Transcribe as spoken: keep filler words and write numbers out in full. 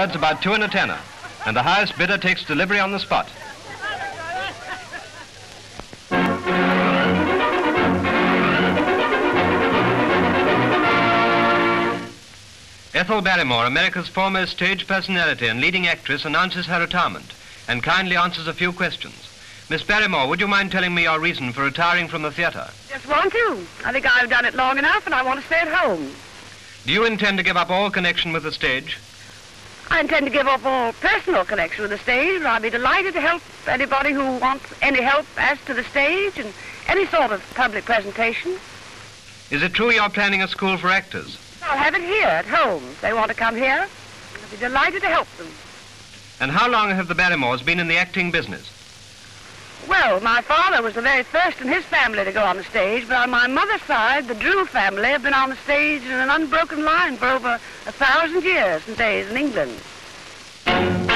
words about two and a tenner, and the highest bidder takes delivery on the spot. Ethel Barrymore, America's foremost stage personality and leading actress, announces her retirement and kindly answers a few questions. Miss Barrymore, would you mind telling me your reason for retiring from the theatre? Just want to. I think I've done it long enough and I want to stay at home. Do you intend to give up all connection with the stage? I intend to give up all personal connection with the stage, and I'd be delighted to help anybody who wants any help as to the stage and any sort of public presentation. Is it true you're planning a school for actors? I'll have it here at home. If they want to come here, I'll be delighted to help them. And how long have the Barrymores been in the acting business? Well, my father was the very first in his family to go on the stage, but on my mother's side, the Drew family have been on the stage in an unbroken line for over a thousand years and days in England.